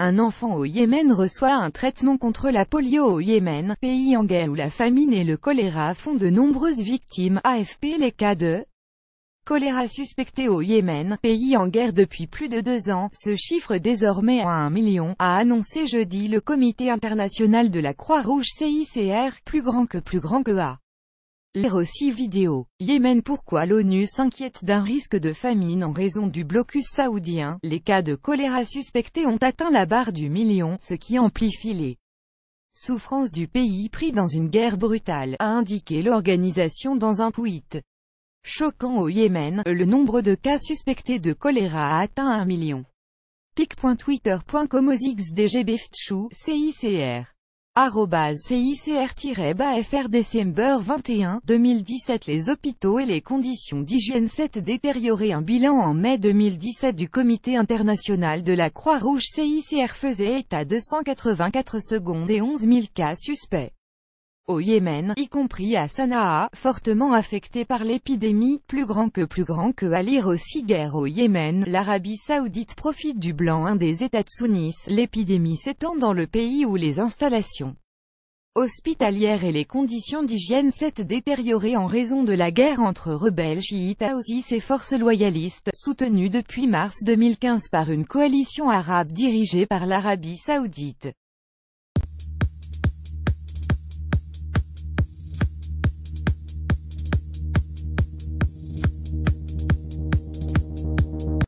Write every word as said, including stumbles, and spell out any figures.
Un enfant au Yémen reçoit un traitement contre la polio au Yémen, pays en guerre où la famine et le choléra font de nombreuses victimes. A F P. Les cas de choléra suspectés au Yémen, pays en guerre depuis plus de deux ans, se chiffrent désormais à un million, a annoncé jeudi le comité international de la Croix-Rouge C I C R, plus grand que plus grand que A. Lire aussi vidéo. Yémen. Pourquoi l'ONU s'inquiète d'un risque de famine en raison du blocus saoudien? Les cas de choléra suspectés ont atteint la barre du million, ce qui amplifie les souffrances du pays pris dans une guerre brutale, a indiqué l'organisation dans un tweet. Choquant. Au Yémen, le nombre de cas suspectés de choléra a atteint un million. pic point twitter point com slash x d g b f t c h o u C I C R arobase C I C R tiret bas F R décembre vingt et un, deux mille dix-sept. Les hôpitaux et les conditions d'hygiène s'étaient détériorées. Un bilan en mai deux mille dix-sept du comité international de la Croix-Rouge C I C R faisait état de cent quatre-vingt-quatre secondes et onze mille cas suspects au Yémen, y compris à Sanaa, fortement affectée par l'épidémie. Plus grand que plus grand que à lire aussi guerre au Yémen. L'Arabie Saoudite profite du blanc. Un des États sunnites, l'épidémie s'étend dans le pays où les installations hospitalières et les conditions d'hygiène s'étaient détériorées en raison de la guerre entre rebelles chiites Aousis et forces loyalistes, soutenues depuis mars deux mille quinze par une coalition arabe dirigée par l'Arabie Saoudite.